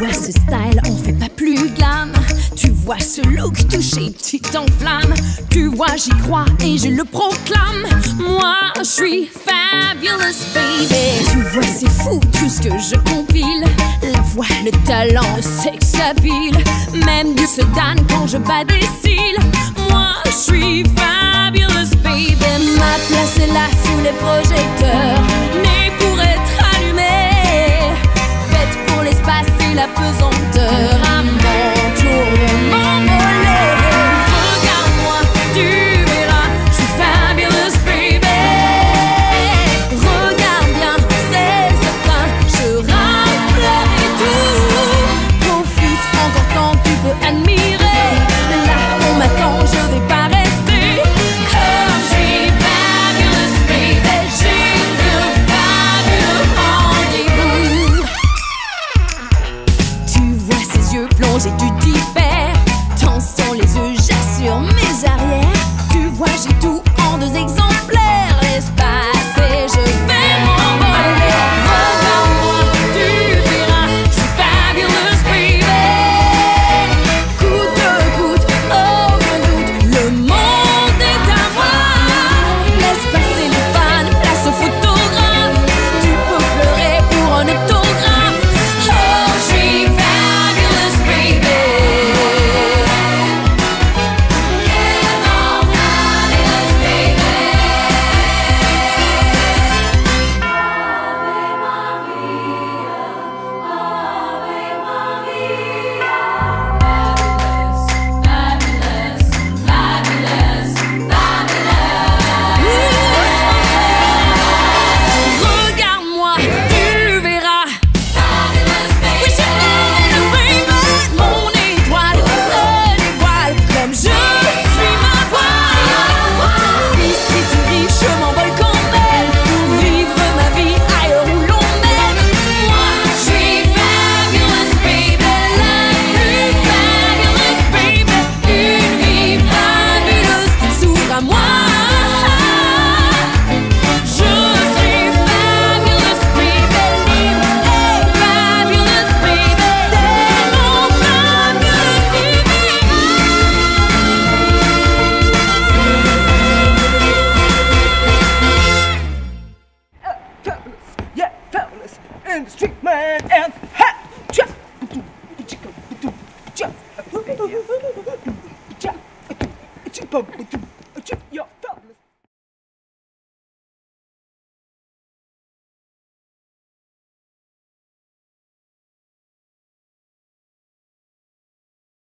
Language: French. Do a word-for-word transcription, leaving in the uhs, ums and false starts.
vois ce style, on fait pas plus glam. Tu vois ce look touché, tu t'enflammes. Tu vois, j'y crois et je le proclame. Moi, je suis fabulous, baby. Tu vois, c'est fou tout ce que je compile. La voix, le talent, le sexe habile. Même Dieu se damne quand je bats des cils. Moi, je suis fabulous, baby. Ma place est là sous les projecteurs, née pour être allumée, faite pour l'espace et la pesanteur. À mon tour de m'envoler. Regarde-moi, tu verras, je suis fabulous, baby. Regarde bien, c'est certain, je raflerai tout. Profite encore tant tu peux admirer. Là on m'attend, je vais pas rester. Et tu t'y perds, tant sans les yeux, j'assure mes arrières. Tu vois, j'ai tout en deux exemplaires. Laisse passer, je vais m'envoler. Regarde-moi, tu verras, je suis fabulous, baby. Coûte que coûte, aucun doute, le monde est à moi. Laisse passer les fans, place au photographe. Tu peux pleurer pour un autographe. Oh, je suis boom, boom, boom.